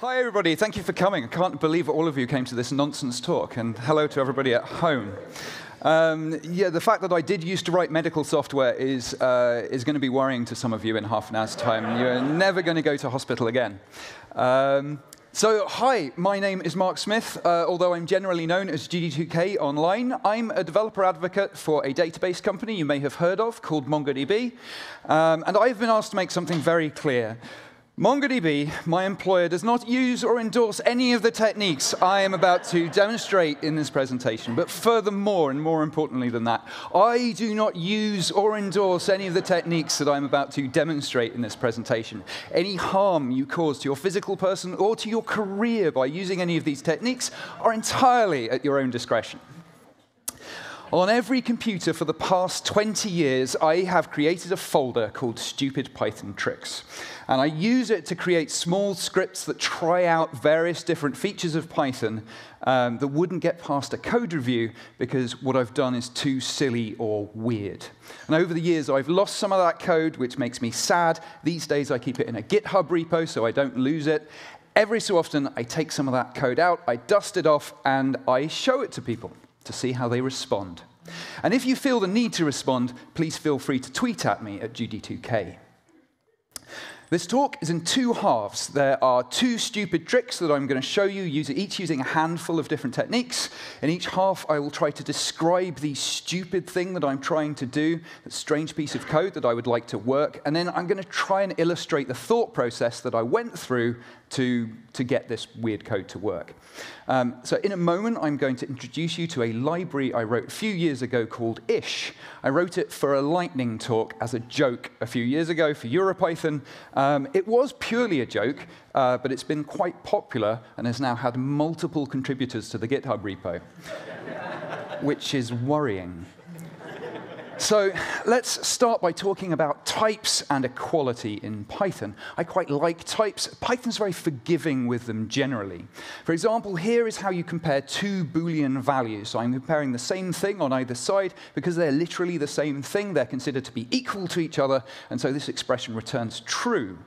Hi, everybody. Thank you for coming. I can't believe all of you came to this nonsense talk. And hello to everybody at home. Yeah, the fact that I did used to write medical software is going to be worrying to some of you in half an hour's time. You're never going to go to hospital again. So hi, my name is Mark Smith. Although I'm generally known as judy2k online, I'm a developer advocate for a database company you may have heard of called MongoDB. And I've been asked to make something very clear. MongoDB, my employer, does not use or endorse any of the techniques I am about to demonstrate in this presentation. But furthermore, and more importantly than that, I do not use or endorse any of the techniques that I'm about to demonstrate in this presentation. Any harm you cause to your physical person or to your career by using any of these techniques are entirely at your own discretion. On every computer for the past 20 years, I have created a folder called Stupid Python Tricks. And I use it to create small scripts that try out various different features of Python that wouldn't get past a code review because what I've done is too silly or weird. And over the years, I've lost some of that code, which makes me sad. These days, I keep it in a GitHub repo so I don't lose it. Every so often, I take some of that code out, I dust it off, and I show it to people to see how they respond. And if you feel the need to respond, please feel free to tweet at me at judy2k. This talk is in two halves. There are two stupid tricks that I'm going to show you, each using a handful of different techniques. In each half, I will try to describe the stupid thing that I'm trying to do, that strange piece of code that I would like to work. And then I'm going to try and illustrate the thought process that I went through to get this weird code to work. So in a moment, I'm going to introduce you to a library I wrote a few years ago called Ish. I wrote it for a lightning talk as a joke a few years ago for EuroPython. It was purely a joke, but it's been quite popular and has now had multiple contributors to the GitHub repo, which is worrying. So let's start by talking about types and equality in Python. I quite like types. Python's very forgiving with them generally. For example, here is how you compare two Boolean values. So I'm comparing the same thing on either side. Because they're literally the same thing, they're considered to be equal to each other. And so this expression returns true.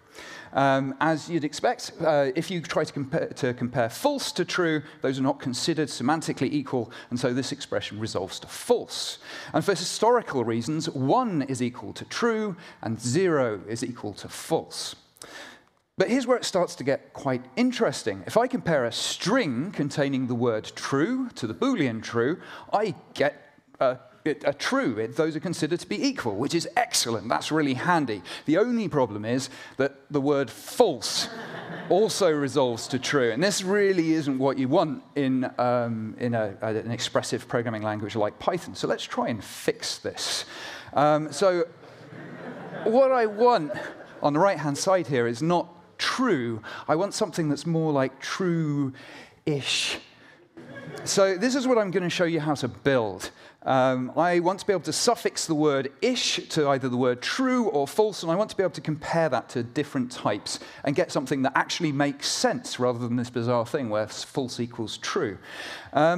As you'd expect, if you try to compare false to true, those are not considered semantically equal, and so this expression resolves to false. And for historical reasons, 1 is equal to true, and 0 is equal to false. But here's where it starts to get quite interesting. If I compare a string containing the word true to the Boolean true, I get those are considered to be equal, which is excellent. That's really handy. The only problem is that the word false also resolves to true. And this really isn't what you want in an expressive programming language like Python. So let's try and fix this. So what I want on the right-hand side here is not true. I want something that's more like true-ish. So this is what I'm going to show you how to build. I want to be able to suffix the word ish to either the word true or false, and I want to be able to compare that to different types and get something that actually makes sense rather than this bizarre thing where false equals true. I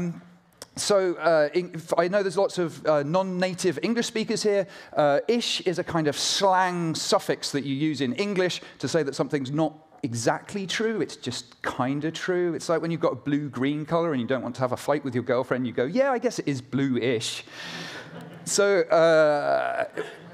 know there's lots of non-native English speakers here. Ish is a kind of slang suffix that you use in English to say that something's not exactly true, it's just kind of true. It's like when you've got a blue-green color and you don't want to have a fight with your girlfriend, you go, yeah, I guess it is blue-ish. So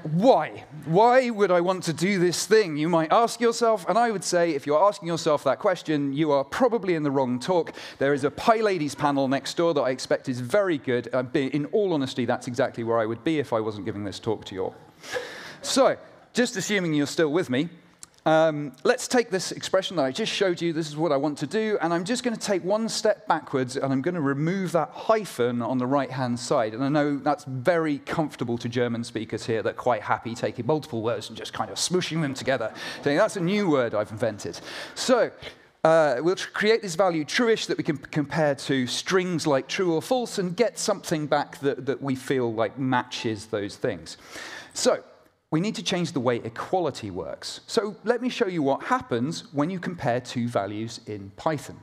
why? Why would I want to do this thing, you might ask yourself? And I would say, if you're asking yourself that question, you are probably in the wrong talk. There is a PyLadies panel next door that I expect is very good. In all honesty, that's exactly where I would be if I wasn't giving this talk to you all. So just assuming you're still with me, let's take this expression that I just showed you. This is what I want to do. And I'm just going to take one step backwards, and I'm going to remove that hyphen on the right-hand side. And I know that's very comfortable to German speakers here. They're quite happy taking multiple words and just kind of smooshing them together, saying, that's a new word I've invented. So we'll create this value trueish that we can compare to strings like true or false and get something back that we feel like matches those things. So we need to change the way equality works. So let me show you what happens when you compare two values in Python.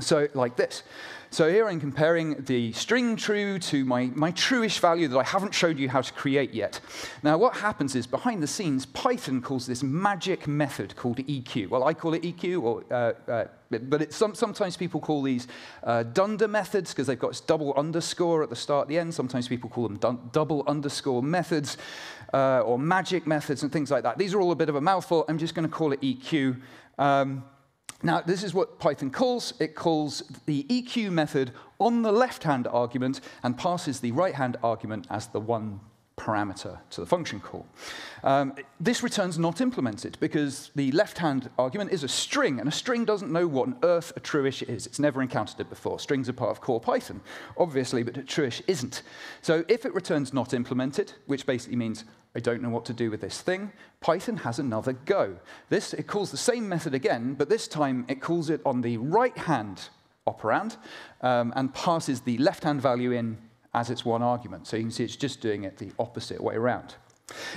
So like this. So here I'm comparing the string true to my true-ish value that I haven't showed you how to create yet. Now what happens is, behind the scenes, Python calls this magic method called EQ. Well, I call it EQ, or, but it's sometimes people call these dunder methods, because they've got this double underscore at the start at the end. Sometimes people call them double underscore methods, or magic methods, and things like that. These are all a bit of a mouthful. I'm just going to call it EQ. Now, this is what Python calls. It calls the EQ method on the left-hand argument and passes the right-hand argument as the one parameter to the function call. This returns not implemented, because the left-hand argument is a string, and a string doesn't know what on earth a trueish is. It's never encountered it before. Strings are part of core Python, obviously, but a trueish isn't. So if it returns not implemented, which basically means I don't know what to do with this thing, Python has another go. It calls the same method again, but this time it calls it on the right-hand operand and passes the left-hand value in as its one argument. So you can see it's just doing it the opposite way around.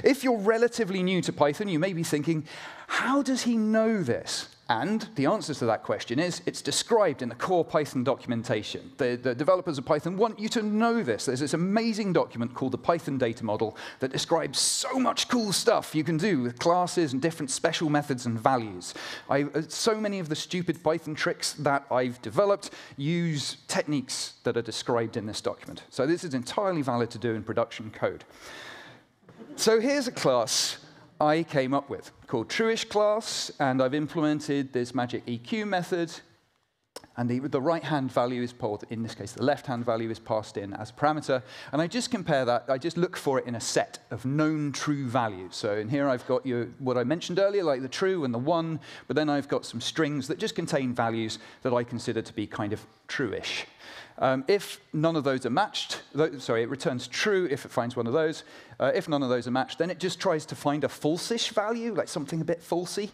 If you're relatively new to Python, you may be thinking, how does he know this? And the answer to that question is, it's described in the core Python documentation. The developers of Python want you to know this. There's this amazing document called the Python Data Model that describes so much cool stuff you can do with classes and different special methods and values. So many of the stupid Python tricks that I've developed use techniques that are described in this document. So this is entirely valid to do in production code. So here's a class I came up with called trueish class, and I've implemented this magic EQ method, and the right-hand value is pulled, in this case, the left-hand value is passed in as parameter, and I just compare that, I just look for it in a set of known true values. So in here I've got what I mentioned earlier, like the true and the one, but then I've got some strings that just contain values that I consider to be kind of trueish. If none of those are matched, it returns true if it finds one of those. If none of those are matched, then it just tries to find a false-ish value, like something a bit falsy.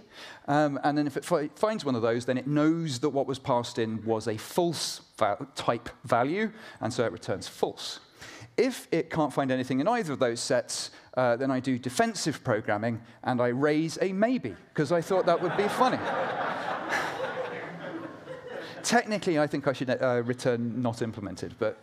And then if it finds one of those, then it knows that what was passed in was a false type value, and so it returns false. If it can't find anything in either of those sets, then I do defensive programming, and I raise a maybe, because I thought that would be funny. Technically, I think I should return not implemented, but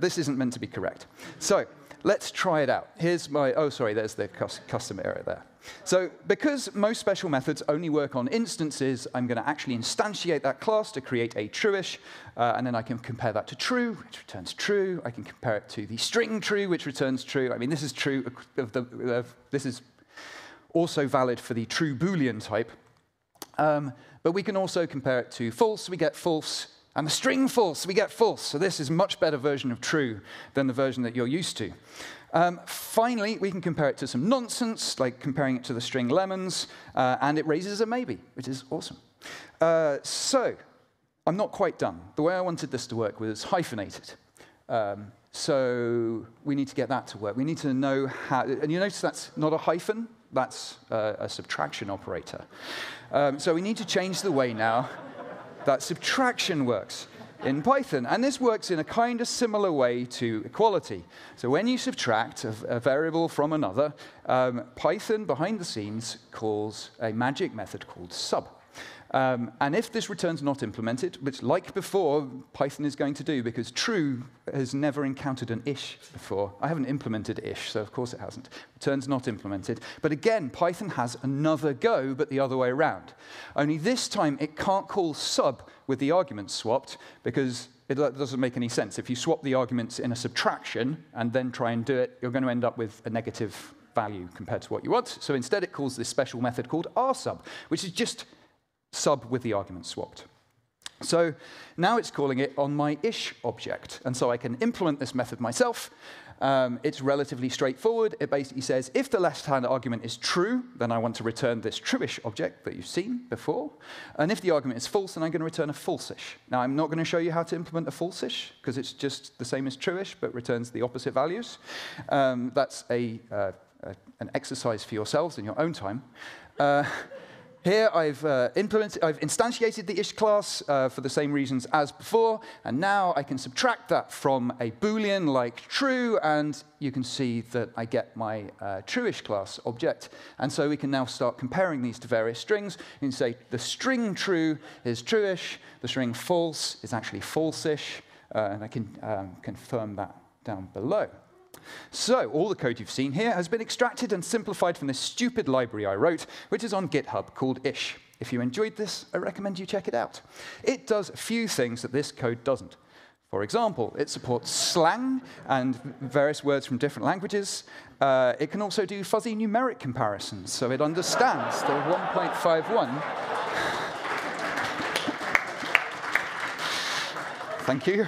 this isn't meant to be correct. So let's try it out. Here's my, oh, sorry, there's the custom error there. So because most special methods only work on instances, I'm going to actually instantiate that class to create a trueish, and then I can compare that to true, which returns true. I can compare it to the string true, which returns true. I mean, this is true of this is also valid for the true Boolean type. But we can also compare it to false, we get false, and the string false, we get false. So this is a much better version of true than the version that you're used to. Finally, we can compare it to some nonsense, like comparing it to the string lemons, and it raises a maybe, which is awesome. So I'm not quite done. The way I wanted this to work was hyphenated. So we need to get that to work. We need to know how, and you notice that's not a hyphen. That's a subtraction operator. So we need to change the way now that subtraction works in Python. And this works in a kind of similar way to equality. So when you subtract a variable from another, Python, behind the scenes, calls a magic method called sub. And if this returns not implemented, which, like before, Python is going to do, because true has never encountered an ish before. I haven't implemented ish, so of course it hasn't. Returns not implemented. But again, Python has another go, but the other way around. Only this time, it can't call sub with the arguments swapped, because it doesn't make any sense. If you swap the arguments in a subtraction and then try and do it, you're going to end up with a negative value compared to what you want. So instead, it calls this special method called rsub, which is just sub with the argument swapped. So now it's calling it on my ish object. And so I can implement this method myself. It's relatively straightforward. It basically says, if the left-hand argument is true, then I want to return this trueish object that you've seen before. And if the argument is false, then I'm going to return a false-ish. Now, I'm not going to show you how to implement a false-ish, because it's just the same as trueish, but returns the opposite values. That's an exercise for yourselves in your own time. Here I've instantiated the Ish class for the same reasons as before, and now I can subtract that from a Boolean like true, and you can see that I get my true-ish class object. And so we can now start comparing these to various strings. You can say the string true is true-ish, the string false is actually false-ish, and I can confirm that down below. So all the code you've seen here has been extracted and simplified from this stupid library I wrote, which is on GitHub called Ish. If you enjoyed this, I recommend you check it out. It does a few things that this code doesn't. For example, it supports slang and various words from different languages. It can also do fuzzy numeric comparisons, so it understands the 1.51. Thank you.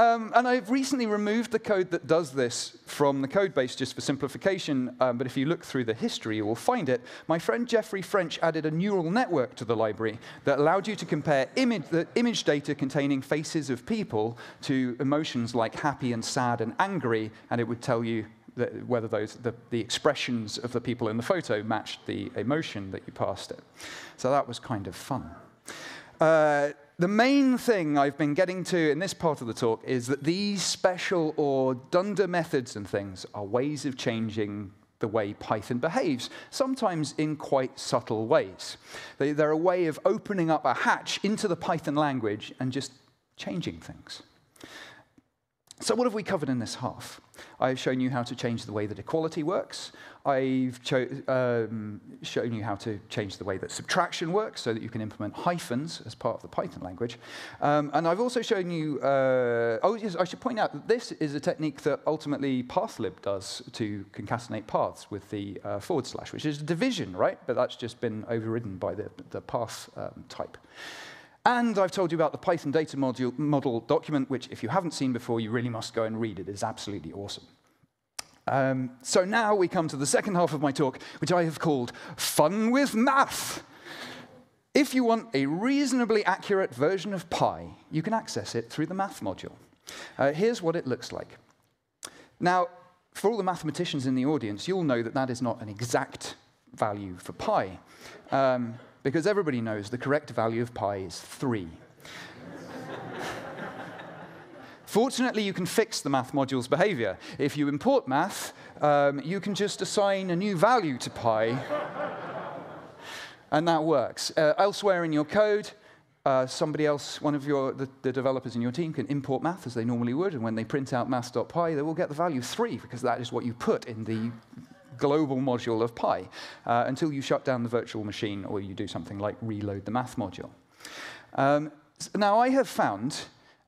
And I've recently removed the code that does this from the code base just for simplification, but if you look through the history, you will find it. My friend Jeffrey French added a neural network to the library that allowed you to compare the image data containing faces of people to emotions like happy and sad and angry, and it would tell you that whether the expressions of the people in the photo matched the emotion that you passed it. So that was kind of fun. The main thing I've been getting to in this part of the talk is that these special or dunder methods and things are ways of changing the way Python behaves, sometimes in quite subtle ways. They're a way of opening up a hatch into the Python language and just changing things. So what have we covered in this half? I've shown you how to change the way that equality works. I've shown you how to change the way that subtraction works so that you can implement hyphens as part of the Python language. And I've also shown you, oh, yes, I should point out that this is a technique that ultimately pathlib does to concatenate paths with the /, which is a division, right? But that's just been overridden by the path type. And I've told you about the Python data model document, which if you haven't seen before, you really must go and read it. It's absolutely awesome. So now we come to the second half of my talk, which I have called Fun with Math. If you want a reasonably accurate version of Pi, you can access it through the math module. Here's what it looks like. Now, for all the mathematicians in the audience, you'll know that that is not an exact value for Pi. Because everybody knows the correct value of pi is 3. Fortunately, you can fix the math module's behavior. If you import math, you can just assign a new value to pi, and that works. Elsewhere in your code, somebody else, one of the developers in your team, can import math as they normally would, and when they print out math.py, they will get the value 3, because that is what you put in the global module of Pi, until you shut down the virtual machine or you do something like reload the math module. Now, I have found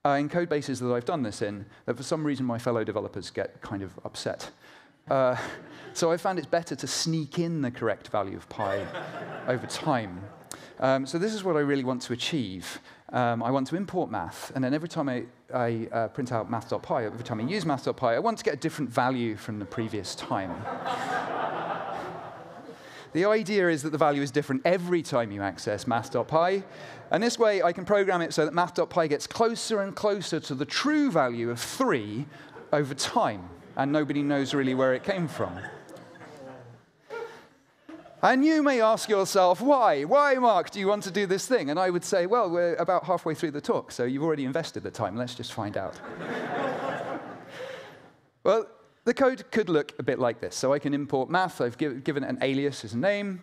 in code bases that I've done this in that for some reason my fellow developers get kind of upset. So I found it's better to sneak in the correct value of Pi over time. So this is what I really want to achieve. I want to import math, and then every time I print out math.py, every time I use math.py, I want to get a different value from the previous time. The idea is that the value is different every time you access math.py, and this way I can program it so that math.py gets closer and closer to the true value of 3 over time, and nobody knows really where it came from. And you may ask yourself, why? Why, Mark, do you want to do this thing? And I would say, well, we're about halfway through the talk, so you've already invested the time. Let's just find out. Well, the code could look a bit like this. So I can import math. I've given it an alias as a name.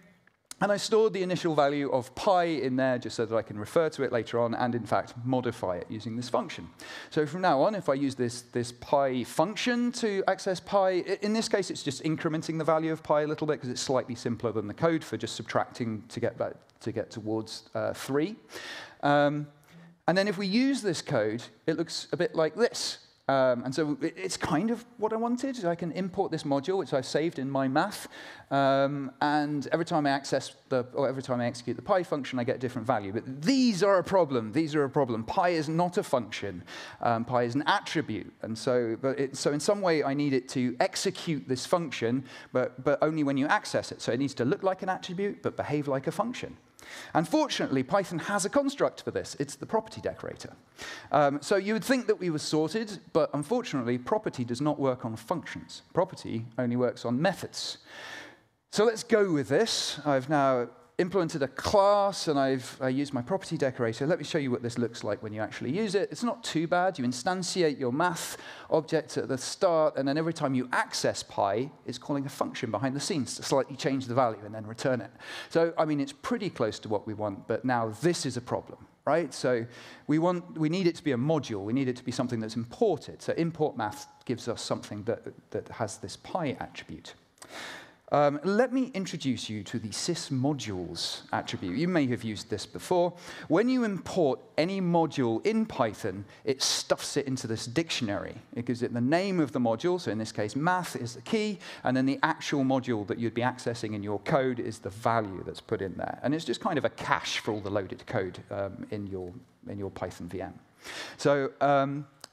And I stored the initial value of pi in there just so that I can refer to it later on and, in fact, modify it using this function. So from now on, if I use this pi function to access pi, in this case, it's just incrementing the value of pi a little bit because it's slightly simpler than the code for just subtracting to get towards 3. And then if we use this code, it looks a bit like this. And so it's kind of what I wanted. I can import this module, which I've saved in my math, and every time I execute the pi function, I get a different value. But these are a problem. These are a problem. Pi is not a function. Pi is an attribute. And so, so in some way, I need it to execute this function, but only when you access it. So it needs to look like an attribute, but behave like a function. And fortunately, Python has a construct for this. It's the property decorator. So you would think that we were sorted, but unfortunately, property does not work on functions. Property only works on methods. So let's go with this. I've now implemented a class, and I used my property decorator. Let me show you what this looks like when you actually use it. It's not too bad. You instantiate your math object at the start, and then every time you access Py, it's calling a function behind the scenes to slightly change the value and then return it. So, I mean, it's pretty close to what we want, but now this is a problem, right? So we need it to be a module. We need it to be something that's imported. So import math gives us something that has this Py attribute. Let me introduce you to the sysmodules attribute. You may have used this before. When you import any module in Python, it stuffs it into this dictionary. It gives it the name of the module, so in this case, math is the key, and then the actual module that you'd be accessing in your code is the value that's put in there. And it's just kind of a cache for all the loaded code in your Python VM. So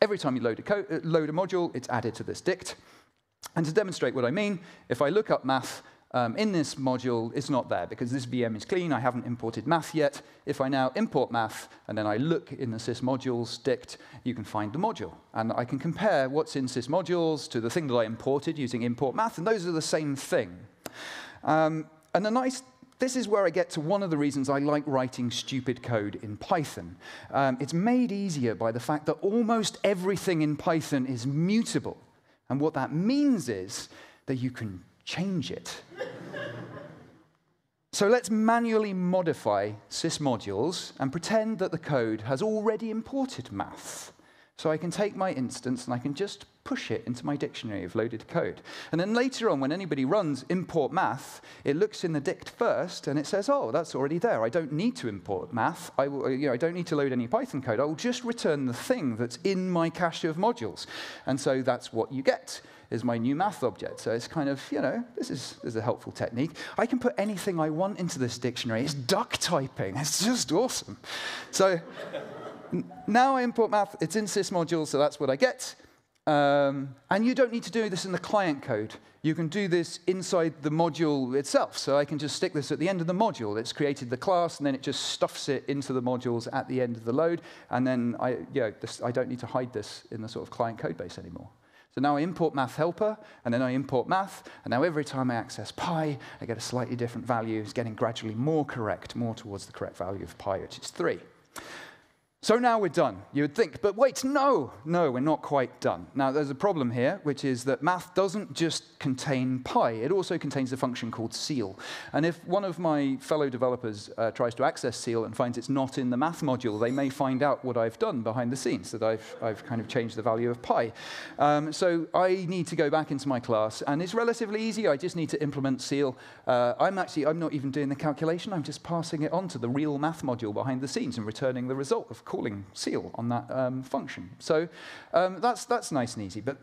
every time you load a module, it's added to this dict. And to demonstrate what I mean, if I look up math in this module, it's not there, because this VM is clean. I haven't imported math yet. If I now import math, and then I look in the sysmodules dict, you can find the module. And I can compare what's in sysmodules to the thing that I imported using import math, and those are the same thing. And this is where I get to one of the reasons I like writing stupid code in Python. It's made easier by the fact that almost everything in Python is mutable. And what that means is that you can change it. So let's manually modify sysmodules and pretend that the code has already imported math. So I can take my instance and I can just push it into my dictionary of loaded code. And then later on, when anybody runs import math, it looks in the dict first and it says, oh, that's already there. I don't need to import math. I don't need to load any Python code. I will just return the thing that's in my cache of modules. And so that's what you get, is my new math object. So it's kind of, this is a helpful technique. I can put anything I want into this dictionary. It's duck typing. It's just awesome. So now I import math. It's in sysmodules, so that's what I get. And you don't need to do this in the client code. You can do this inside the module itself. So I can just stick this at the end of the module. It's created the class, and then it just stuffs it into the modules at the end of the load. And then I don't need to hide this in the sort of client code base anymore. So now I import math helper, and then I import math. And now every time I access Py, I get a slightly different value. It's getting gradually more correct, more towards the correct value of Py, which is 3. So now we're done, you would think. But wait, no, we're not quite done. Now, there's a problem here, which is that math doesn't just contain Py. It also contains a function called seal. And if one of my fellow developers tries to access seal and finds it's not in the math module, they may find out what I've done behind the scenes, that I've kind of changed the value of Py. So I need to go back into my class. And it's relatively easy. I just need to implement seal. I'm not even doing the calculation. I'm just passing it on to the real math module behind the scenes and returning the result of calling seal on that function. So that's nice and easy. But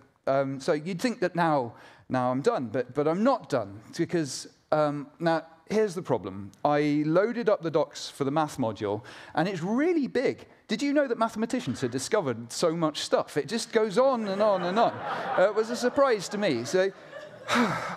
so you'd think that now I'm done, but I'm not done, because now here's the problem. I loaded up the docs for the math module, and it's really big. Did you know that mathematicians had discovered so much stuff? It just goes on and on and on. It was a surprise to me. So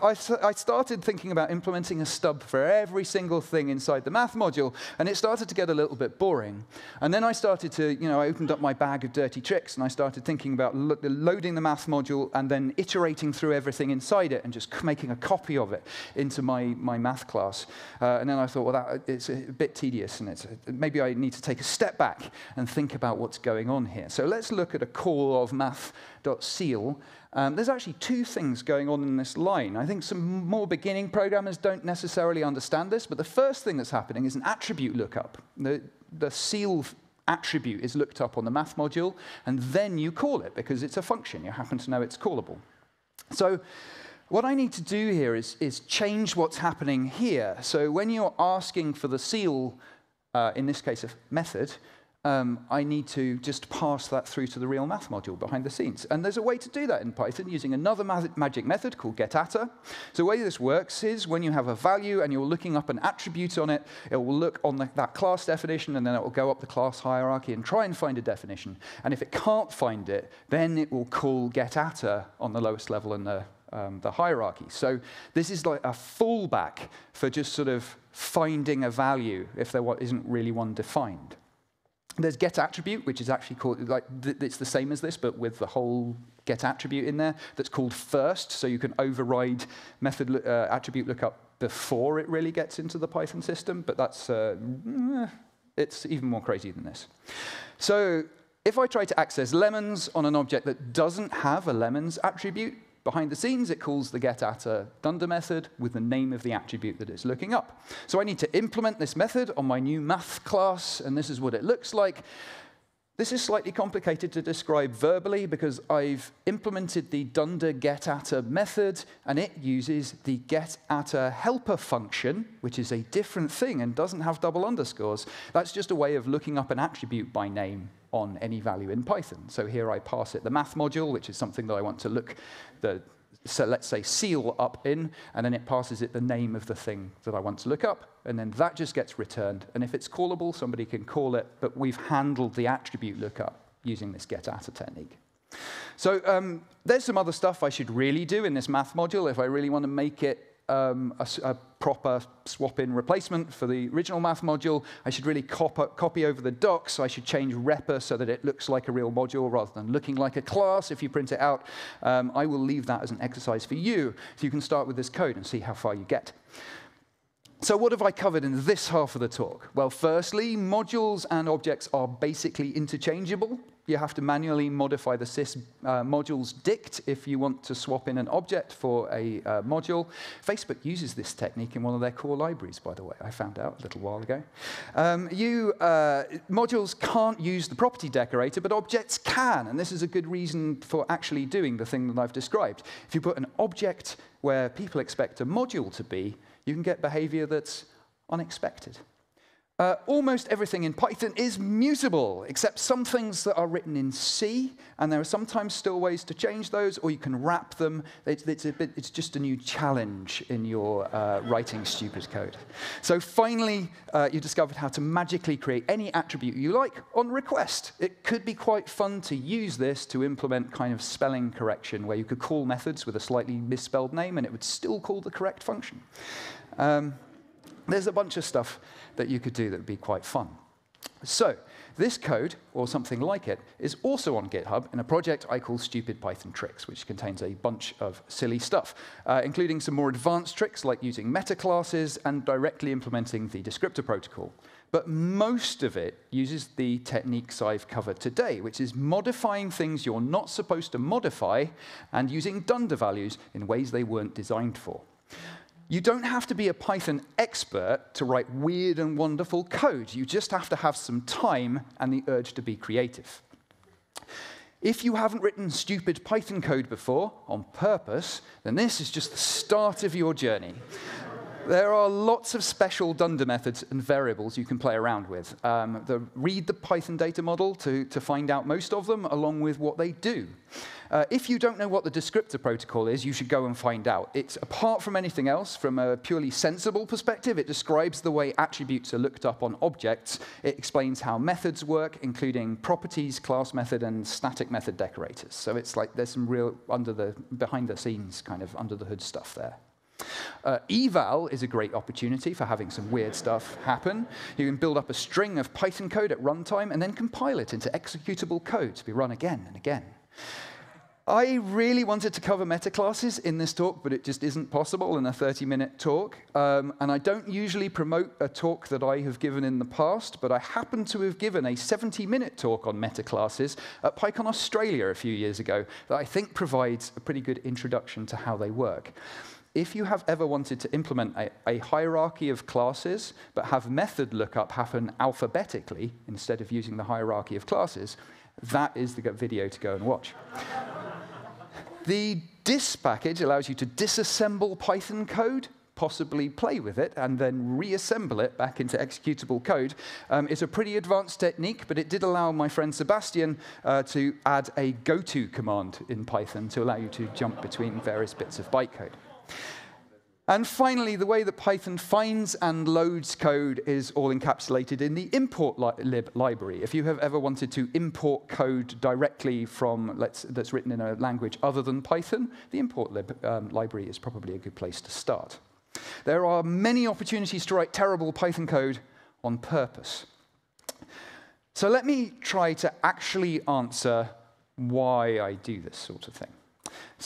I started thinking about implementing a stub for every single thing inside the math module, and it started to get a little bit boring. And then I started to, I opened up my bag of dirty tricks, and I started thinking about loading the math module and then iterating through everything inside it and just making a copy of it into my math class. And then I thought, well, it's a bit tedious, and maybe I need to take a step back and think about what's going on here. So let's look at a call of math.seal. There's actually two things going on in this line. I think some more beginning programmers don't necessarily understand this, but the first thing that's happening is an attribute lookup. The seal attribute is looked up on the math module, and then you call it, because it's a function. You happen to know it's callable. So what I need to do here is change what's happening here. So when you're asking for the seal, in this case a method, I need to just pass that through to the real math module behind the scenes. And there's a way to do that in Python using another magic method called getAtta. So the way this works is when you have a value and you're looking up an attribute on it, it will look on that class definition, and then it will go up the class hierarchy and try and find a definition. And if it can't find it, then it will call getAtta on the lowest level in the hierarchy. So this is like a fallback for just sort of finding a value if there isn't really one defined. There's getAttribute, which is actually called, it's the same as this, but with the whole getAttribute in there, that's called first, so you can override attribute lookup before it really gets into the Python system, but that's it's even more crazy than this. So if I try to access lemons on an object that doesn't have a lemons attribute, behind the scenes, it calls the getAtAdunder method with the name of the attribute that it's looking up. So I need to implement this method on my new math class, and this is what it looks like. This is slightly complicated to describe verbally because I've implemented the dunder getAtta method, and it uses the getAtta helper function, which is a different thing and doesn't have double underscores. That's just a way of looking up an attribute by name on any value in Python. So here I pass it the math module, which is something that I want to look the, so let's say, seal up in, and then it passes it the name of the thing that I want to look up, and then that just gets returned. And if it's callable, somebody can call it, but we've handled the attribute lookup using this getAtta technique. So there's some other stuff I should really do in this math module if I really want to make it a proper swap-in replacement for the original math module. I should really copy over the docs. I should change REPA so that it looks like a real module rather than looking like a class if you print it out. I will leave that as an exercise for you, so you can start with this code and see how far you get. So what have I covered in this half of the talk? Well, firstly, modules and objects are basically interchangeable. You have to manually modify the sys modules dict if you want to swap in an object for a module. Facebook uses this technique in one of their core libraries, by the way. I found out a little while ago. Modules can't use the property decorator, but objects can. And this is a good reason for actually doing the thing that I've described. If you put an object where people expect a module to be, you can get behavior that's unexpected. Almost everything in Python is mutable, except some things that are written in C, and there are sometimes still ways to change those, or you can wrap them. It's just a new challenge in your writing stupid code. So finally, you discovered how to magically create any attribute you like on request. It could be quite fun to use this to implement kind of spelling correction, where you could call methods with a slightly misspelled name, and it would still call the correct function. There's a bunch of stuff that you could do that would be quite fun. So this code, or something like it, is also on GitHub in a project I call Stupid Python Tricks, which contains a bunch of silly stuff, including some more advanced tricks like using metaclasses and directly implementing the descriptor protocol. But most of it uses the techniques I've covered today, which is modifying things you're not supposed to modify and using dunder values in ways they weren't designed for. You don't have to be a Python expert to write weird and wonderful code. You just have to have some time and the urge to be creative. If you haven't written stupid Python code before, on purpose, then this is just the start of your journey. There are lots of special dunder methods and variables you can play around with. Read the Python data model to find out most of them, along with what they do. If you don't know what the descriptor protocol is, you should go and find out. It's, apart from anything else, from a purely sensible perspective, it describes the way attributes are looked up on objects. It explains how methods work, including properties, class method, and static method decorators. So it's like there's some real behind-the-scenes kind of under-the-hood stuff there. Eval is a great opportunity for having some weird stuff happen. You can build up a string of Python code at runtime and then compile it into executable code to be run again and again. I really wanted to cover metaclasses in this talk, but it just isn't possible in a 30-minute talk. And I don't usually promote a talk that I have given in the past, but I happen to have given a 70-minute talk on metaclasses at PyCon Australia a few years ago that I think provides a pretty good introduction to how they work. If you have ever wanted to implement a hierarchy of classes, but have method lookup happen alphabetically instead of using the hierarchy of classes, that is the video to go and watch. The dis package allows you to disassemble Python code, possibly play with it, and then reassemble it back into executable code. It's a pretty advanced technique, but it did allow my friend Sebastian to add a goto command in Python to allow you to jump between various bits of bytecode. And finally, the way that Python finds and loads code is all encapsulated in the importlib library. If you have ever wanted to import code directly from that's written in a language other than Python, the importlib library is probably a good place to start. There are many opportunities to write terrible Python code on purpose. So let me try to actually answer why I do this sort of thing.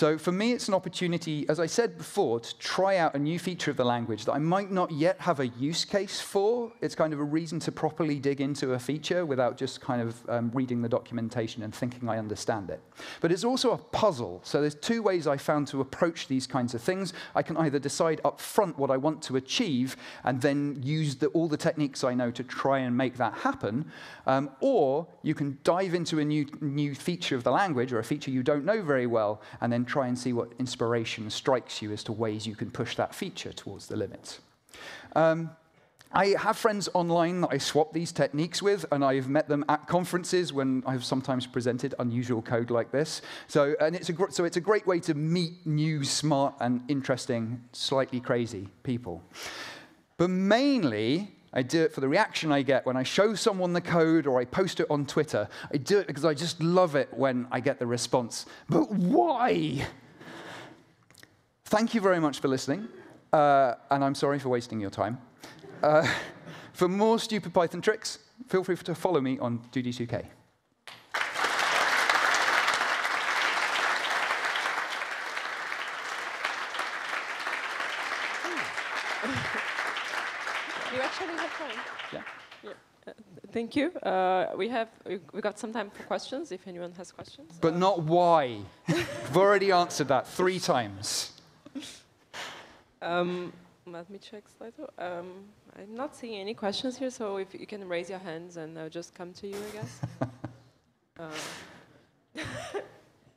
So for me, it's an opportunity, as I said before, to try out a new feature of the language that I might not yet have a use case for. It's kind of a reason to properly dig into a feature without just kind of reading the documentation and thinking I understand it. But it's also a puzzle. So there's two ways I found to approach these kinds of things. I can either decide up front what I want to achieve and then use all the techniques I know to try and make that happen, or you can dive into a new feature of the language or a feature you don't know very well and then try and see what inspiration strikes you as to ways you can push that feature towards the limits. I have friends online that I swap these techniques with, and I've met them at conferences when I've sometimes presented unusual code like this. So it's a great way to meet new, smart, and interesting, slightly crazy people. But mainly, I do it for the reaction I get when I show someone the code or I post it on Twitter. I do it because I just love it when I get the response, but why? Thank you very much for listening, and I'm sorry for wasting your time. For more stupid Python tricks, feel free to follow me on judy2k. Thank you. We got some time for questions, if anyone has questions. But not why. We've already answered that 3 times. Let me check Slido. I'm not seeing any questions here, so if you can raise your hands and I'll just come to you, I guess.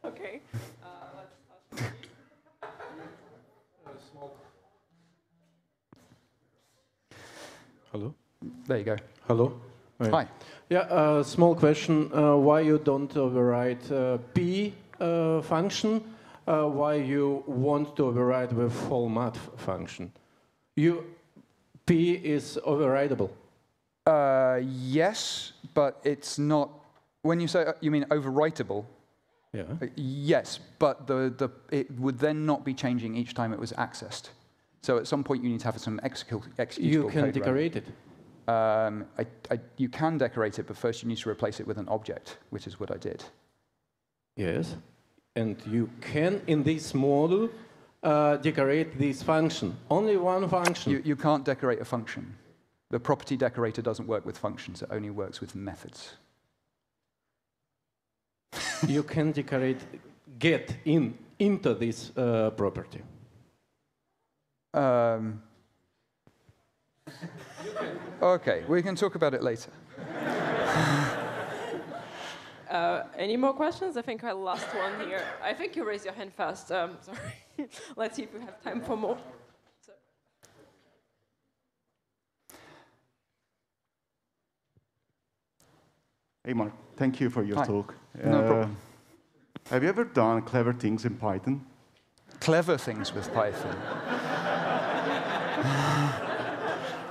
OK. Let's start with you. Hello? There you go. Hello. Right. Hi. Yeah, small question. Why you don't override P function? Why you want to override with format function? P is overrideable. Yes, but it's not. When you say you mean overwritable. Yeah. Yes, but it would then not be changing each time it was accessed. So at some point you need to have some executable. You can code decorate it. You can decorate it, but first you need to replace it with an object, which is what I did. Yes. And you can, in this model, decorate this function. Only one function. You can't decorate a function. The property decorator doesn't work with functions. It only works with methods. You can decorate get into this property. OK, we can talk about it later. Any more questions? I think I lost one here. I think you raised your hand first. Sorry. Let's see if we have time for more. So. Hey, Mark. Thank you for your talk. No problem. Have you ever done clever things in Python? Clever things with Python?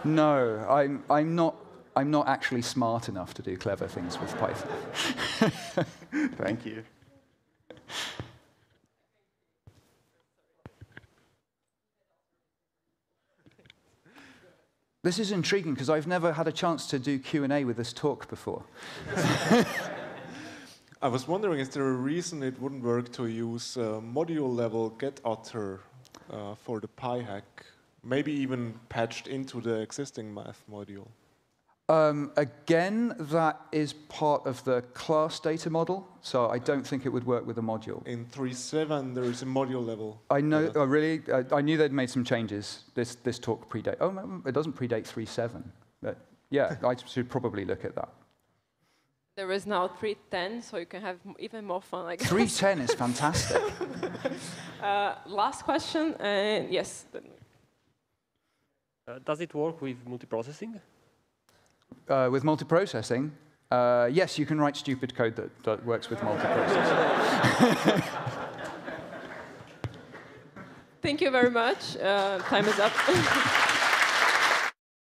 No, I'm not actually smart enough to do clever things with Python. Thank you. This is intriguing because I've never had a chance to do Q&A with this talk before. I was wondering, is there a reason it wouldn't work to use module-level getAuthor for the PyHack? Maybe even patched into the existing math module? Again, that is part of the class data model, so I don't think it would work with a module. In 3.7, there is a module level. I know. Yeah. Oh, really? I knew they'd made some changes. This talk predates. Oh, it doesn't predate 3.7. But yeah, I should probably look at that. There is now 3.10, so you can have even more fun. Like 3.10 is fantastic. Last question, and yes. Does it work with multiprocessing? With multiprocessing? Yes, you can write stupid code that works with multiprocessing. Thank you very much. Time is up.